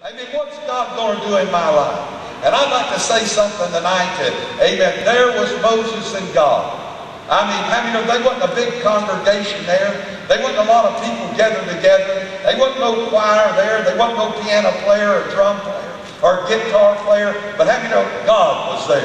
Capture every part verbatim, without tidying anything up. I mean, what's God going to do in my life? And I'd like to say something tonight to, amen, there was Moses and God. I mean, how many know, they wasn't a big congregation there. They wasn't a lot of people gathered together. They wasn't no choir there. They wasn't no piano player or drum player or guitar player. But how many know, God was there.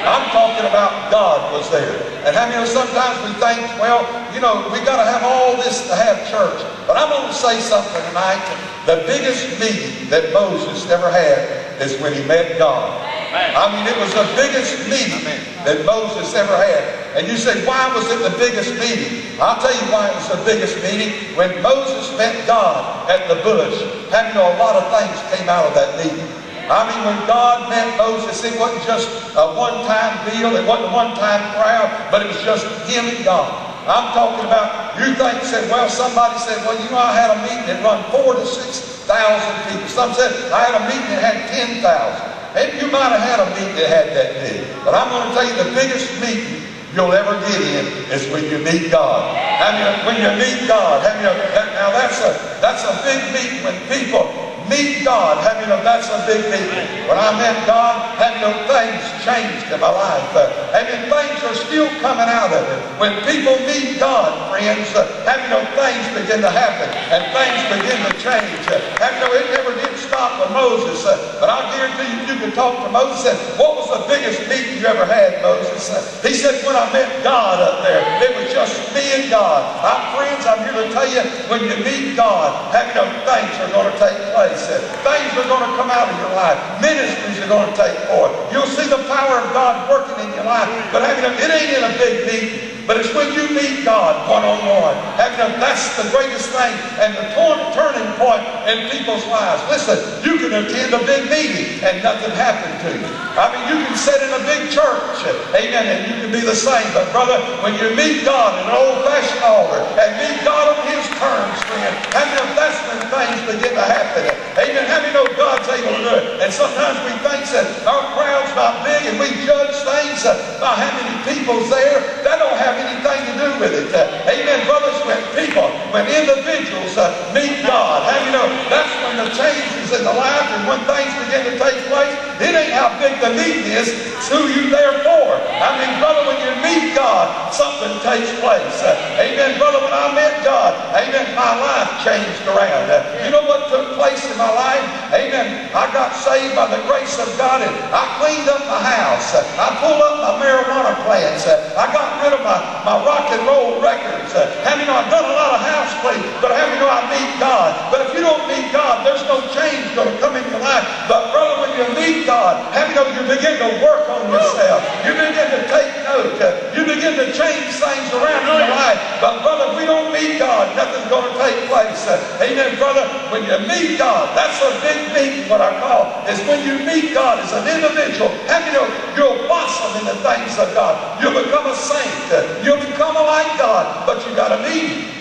I'm talking about God was there. And how many know, sometimes we think, well, you know, we got to have all this to have church. But I'm going to say something tonight. The biggest need that Moses ever had is when he met God. Amen. I mean, it was the biggest need that Moses ever had. And you say, why was it the biggest meeting? I'll tell you why it was the biggest meeting. When Moses met God at the bush, how many know a lot of things came out of that meeting? I mean, when God met Moses, it wasn't just a one-time deal. It wasn't a one-time crowd, but it was just him and God. I'm talking about, you think, said, well, somebody said, well, you know, I had a meeting that run four to six thousand people. Some said, I had a meeting that had ten thousand. Maybe you might have had a meeting that had that big. But I'm going to tell you, the biggest meeting you'll ever get in is when you meet God. I mean, when you meet God. I mean, now, that's a, that's a big meeting when people meet God. I mean, that's a big meeting. When I met God, I mean, things changed in my life. I mean, things are still coming out of it. When people meet God, friends, I mean, things begin to happen and things begin to change. I mean, it never did stop with Moses. But I guarantee you, you can talk to Moses and what was the biggest meeting you ever had, Moses? He said, when I met God up there, it was just me and God. My friends, I'm here to tell you, when you meet God, I mean, things are going to take place. Things are going to come out of your life. Ministries are going to take forth. You'll see the power of God working in your life. But I mean, it ain't in a big meeting. But it's when you meet God one-on-one. I mean, that's the greatest thing and the turning point in people's lives. Listen, you can attend a big meeting and nothing happened to you. I mean, you can sit in a big church, amen, and you can be the same. But brother, when you meet God in an old-fashioned altar and meet God on his terms, friend, I mean, that's when things begin to happen. Amen. How many know God's able to do it? And sometimes we think that our crowd's not big and we judge things by how many people's there. That don't have anything to do with it. Uh, amen. Brothers, when people, when individuals uh, meet God, how you know, that's when the changes in the life and when things begin to take place. It ain't how big the meeting is, it's who you there for. I mean, brother, when you meet God, something takes place. Uh, amen. Brother, when I met God, amen, my life changed around. Uh, you know what took place in my life? Amen. I got saved by the grace of God and I cleaned up my house. Uh, I pulled up my marijuana plants. Uh, I got rid of my my rock and roll records. Uh, how many know I've done a lot of house cleaning, but how many know I meet God? But if you don't meet God, there's no change going to come in your life. But brother, when you meet God, how many know you begin to work on yourself? You begin to take note. Uh, you begin to change things around in your life. But brother, if we don't meet God, nothing's going to take place. Uh, amen, brother. When you meet God, that's a big meeting, what I call, is when you meet God as an individual. How many know you'll blossom in the things of God? You'll become a saint. Uh, You'll become like God, but you got to need him.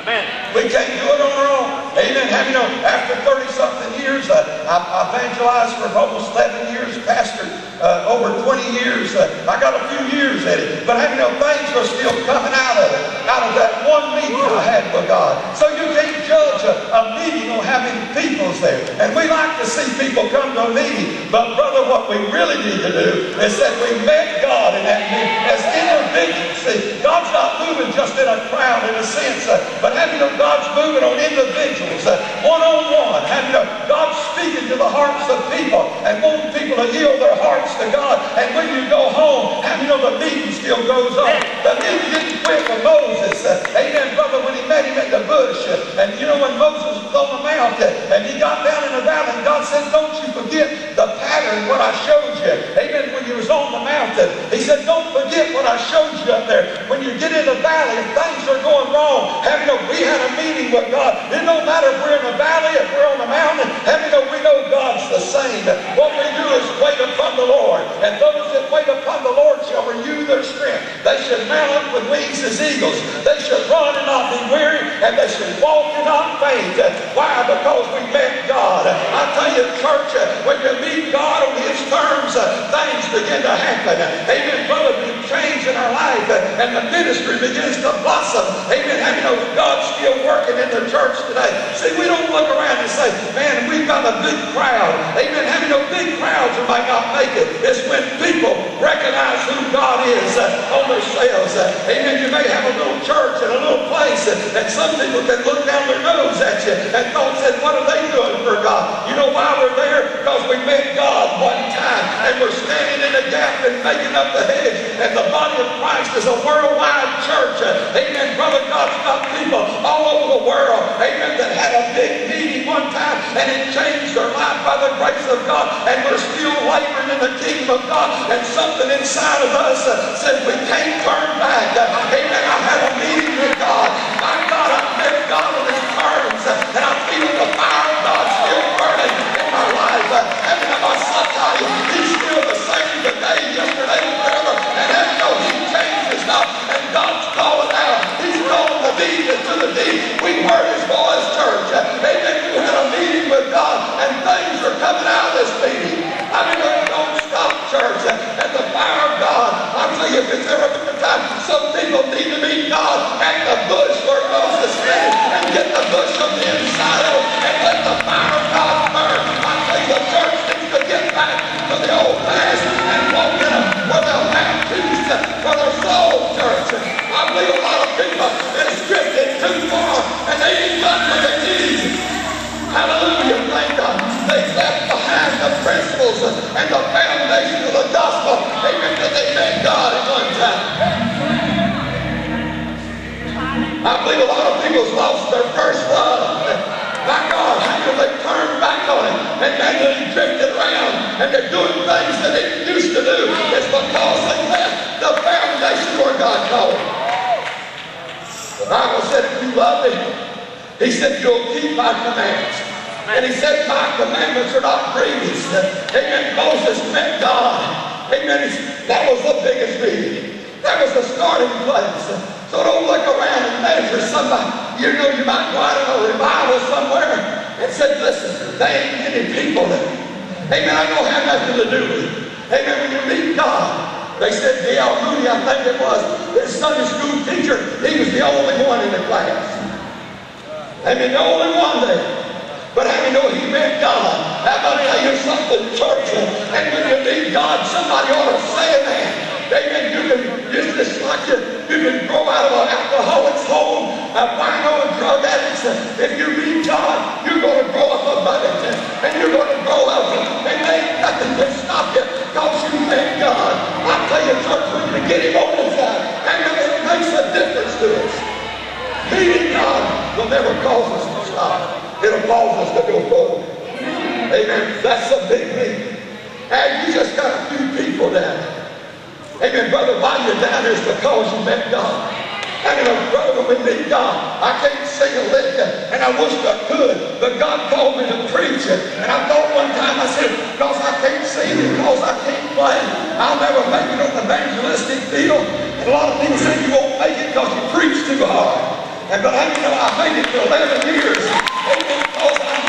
Amen. We can't do it on our own. Amen. Have you know, after thirty-something years, uh, I, I evangelized for almost eleven years, pastored uh, over twenty years. Uh, I got a few years at it. But have you know, things were still coming out of it, out of that one meeting I had with God. So you can't judge a, a meeting on how many people's there. And we like to see people come to a meeting. But brother, what we really need to do is that we met God in that meeting as individuals. See, God's not moving just in a crowd in a sense, uh, but have you know God's moving on individuals, uh, one-on-one. Have you know God's speaking to the hearts of people and wanting people to yield their hearts to God. And when you go home, have you know the meeting still goes on. The meeting didn't quit with Moses. Uh, amen, brother, when he met him at the bush. Uh, and you know when Moses was on the mount uh, and he got down in the valley, and God said, don't you forget the pattern what I showed you. Amen, when he was on the mountain, he said, don't forget what I showed you. There. When you get in the valley and things are going wrong, have you know we had a meeting with God. It don't matter if we're in the valley, if we're on the mountain, have you know we know God's the same. What we do is wait upon the Lord. And those that wait upon the Lord shall renew their strength. They should mount up with wings as eagles. They should run and not be weary, and they should walk and not faint. Why? Because we met God. I tell you, church, when you meet God on his terms, things begin to happen. Amen, brother. change in our life, and the ministry begins to blossom. Amen. I mean, you know, God's still working in the church today. See, we don't look around and say, man, we've got a big crowd. Amen. I mean, you know, big crowds that might not make it. It's when people recognize who God is uh, on themselves. Uh, amen. You may have a little church and a little place, and, and some people can look down their nose at you and thought, what are they doing for God? You know why we're there? Because we met God one time, and we're standing in the gap and making up the hedge. And the body of Christ is a worldwide church. Amen. Brother, God's got people all over the world. Amen. That had a big meeting one time, and it changed their life by the grace of God. And we're still laboring in the kingdom of God. And something inside of us uh, said we can't turn back. Uh, amen. I had a meeting with God. My God, I met God on His terms, uh, and I feel the fire of God still burning in my life. Uh, and in my Sunday, He's still the same today, yesterday, forever. And that's no, He changes not. And God's calling out. He's calling the deed into the deed. We heard His voice, church. Uh, amen. We had a meeting with God, and things are coming out of this meeting. I mean, don't stop, church. Uh, and the fire of God. I'm telling you, if it's ever been the time, some people need to meet God at the bush where Moses stands, and get the bush on the inside of them, and let the fire of God burn. I think the church needs to get back to the old past and walk in them where they'll have peace for their soul, church. I believe a lot of people have stripped it too far, and they ain't done what they need. Hallelujah, thank God. They left behind the principles and the foundation of the gospel. Amen. That they met God at one time. I believe a lot of people's lost their first love. My God, how can they turn back on it? And they've drifted around, and they're doing things that they used to do. It's because they left the foundation where God called them. The Bible said, if you love me, He said, you'll keep my commands. And He said, my commandments are not grievous. Amen. Moses met God. Amen. That was the biggest reading. That was the starting place. So don't look around and measure somebody. You know you might go out in a revival somewhere and say, listen, there ain't any people there. Amen. I don't have nothing to do with it. Amen. When you meet God. They said, D L Moody, I think it was, his Sunday school teacher, he was the only one in the class. Amen. The only one there. But how do you know he met God? How about how you're something church? And when you need God, somebody ought to say that. Amen. You can, it's just like you, you can grow out of an alcoholic's home, a wino, and drug addicts. If you meet God, you're going to grow up abundant. And you're going to grow up. And there ain't nothing to stop you because you met God. I tell you, church, we're going to get Him on the side. And it makes a difference to us. Meeting God will never cause us to stop. It'll cause us to go forward. Amen. That's a big thing. And you just got a few people down there. Amen. Brother, why you're down there is because you met God. I mean, brother, when we meet God, I can't sing a lick, and I wish I could, but God called me to preach it. And I thought one time, I said, because I can't sing, because I can't play, I'll never make it on the evangelistic field. And a lot of people say you won't make it because you preach too hard. And but I, you know, I made it for eleven years. Oh,